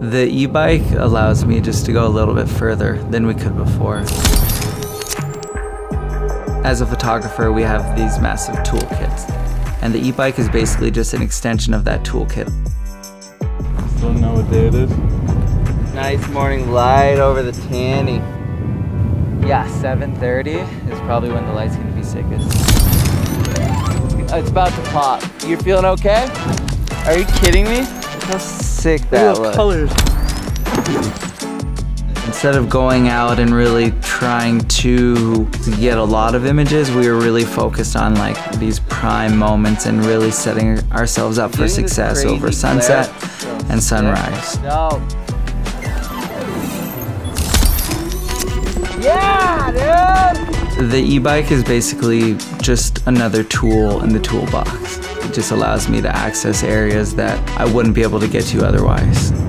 The e-bike allows me just to go a little bit further than we could before. As a photographer, we have these massive toolkits, and the e-bike is basically just an extension of that toolkit. Still know what day it is. Nice morning light over the tanny. Yeah, 7:30 is probably when the light's gonna be sickest. It's about to pop. You feeling okay? Are you kidding me? How sick that was. Colors. Instead of going out and really trying to get a lot of images, we were really focused on like these prime moments and really setting ourselves up for success over sunset and sunrise. No. Yeah, dude! The e-bike is basically just another tool in the toolbox. It just allows me to access areas that I wouldn't be able to get to otherwise.